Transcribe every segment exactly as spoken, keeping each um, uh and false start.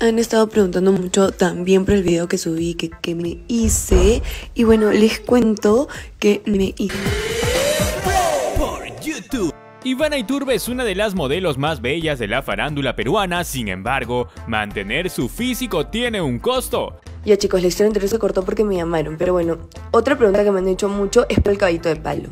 han estado preguntando mucho también por el video que subí, que, que me hice. Y bueno, les cuento que me hice por YouTube. Ivana Yturbe es una de las modelos más bellas de la farándula peruana. Sin embargo, mantener su físico tiene un costo. Ya chicos, la historia entera se cortó porque me llamaron. Pero bueno, otra pregunta que me han hecho mucho es por el caballito de palo.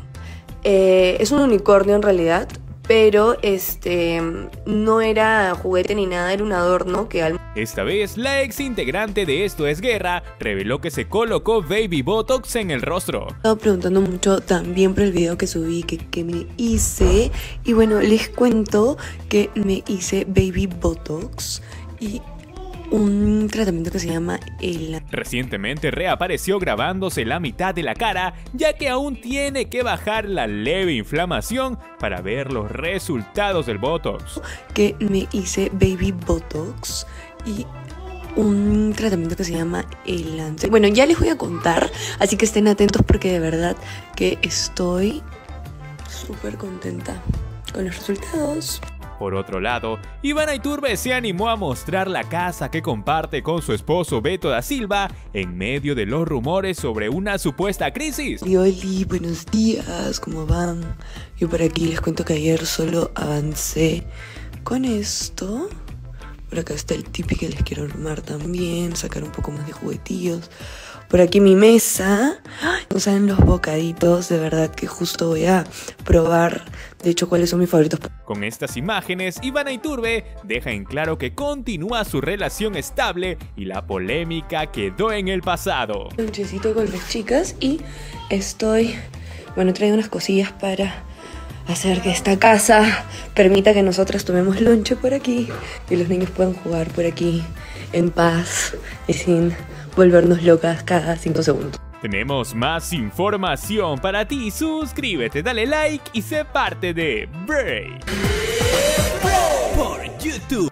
Eh, es un unicornio en realidad, pero este no era juguete ni nada, era un adorno que al... Esta vez, la ex integrante de Esto es Guerra reveló que se colocó Baby Botox en el rostro. He estado preguntando mucho también por el video que subí, que, que me hice. Y bueno, les cuento que me hice Baby Botox y un tratamiento que se llama el... Recientemente reapareció grabándose la mitad de la cara, ya que aún tiene que bajar la leve inflamación para ver los resultados del Botox. Que me hice Baby Botox y un tratamiento que se llama el... Bueno, ya les voy a contar, así que estén atentos porque de verdad que estoy súper contenta con los resultados. Por otro lado, Ivana Yturbe se animó a mostrar la casa que comparte con su esposo Beto da Silva en medio de los rumores sobre una supuesta crisis. Oli, buenos días, ¿cómo van? Yo por aquí les cuento que ayer solo avancé con esto. Por acá está el tipi que les quiero armar también, sacar un poco más de juguetillos. Por aquí mi mesa, no saben los bocaditos, de verdad que justo voy a probar, de hecho, cuáles son mis favoritos. Con estas imágenes, Ivana Yturbe deja en claro que continúa su relación estable y la polémica quedó en el pasado. Un chesito con las chicas y estoy, bueno, traigo unas cosillas para hacer que esta casa permita que nosotras tomemos lonche por aquí y los niños puedan jugar por aquí en paz y sin volvernos locas cada cinco segundos. Tenemos más información para ti. Suscríbete, dale like y sé parte de Break por YouTube.